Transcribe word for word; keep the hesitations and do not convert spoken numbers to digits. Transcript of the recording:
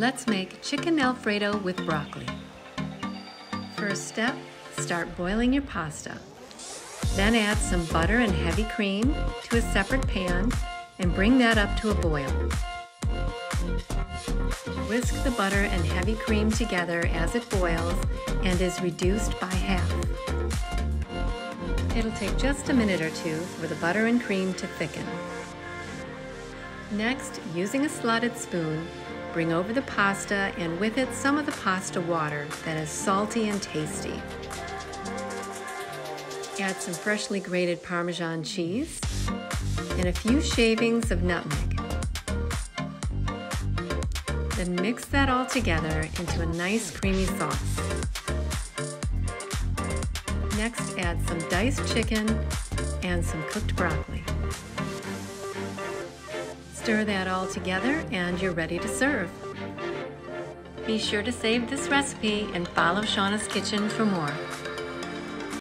Let's make chicken Alfredo with broccoli. First step, start boiling your pasta. Then add some butter and heavy cream to a separate pan and bring that up to a boil. Whisk the butter and heavy cream together as it boils and is reduced by half. It'll take just a minute or two for the butter and cream to thicken. Next, using a slotted spoon, bring over the pasta and with it some of the pasta water that is salty and tasty. Add some freshly grated Parmesan cheese and a few shavings of nutmeg. Then mix that all together into a nice creamy sauce. Next, add some diced chicken and some cooked broccoli. Stir that all together and you're ready to serve. Be sure to save this recipe and follow Seanna's Kitchen for more.